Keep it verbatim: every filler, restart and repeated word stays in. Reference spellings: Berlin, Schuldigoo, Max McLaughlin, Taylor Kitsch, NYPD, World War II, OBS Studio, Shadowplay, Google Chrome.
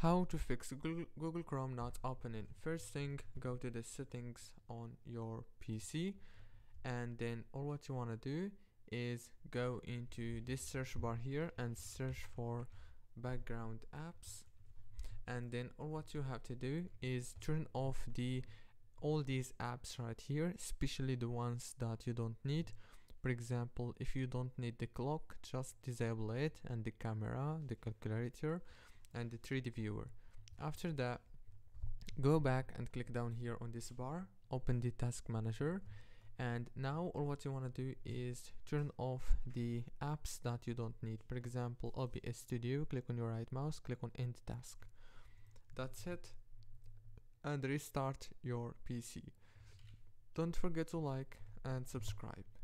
How to fix Google Chrome not opening. First thing, go to the settings on your P C, and then all what you want to do is go into this search bar here and search for background apps, and then all what you have to do is turn off the all these apps right here, especially the ones that you don't need. For example, if you don't need the clock, just disable it, and the camera, the calculator, and the three D viewer. After that, go back and click down here on this bar, open the task manager, and now all what you want to do is turn off the apps that you don't need. For example, O B S Studio, click on your right mouse, click on end task. That's it, and restart your P C. Don't forget to like and subscribe.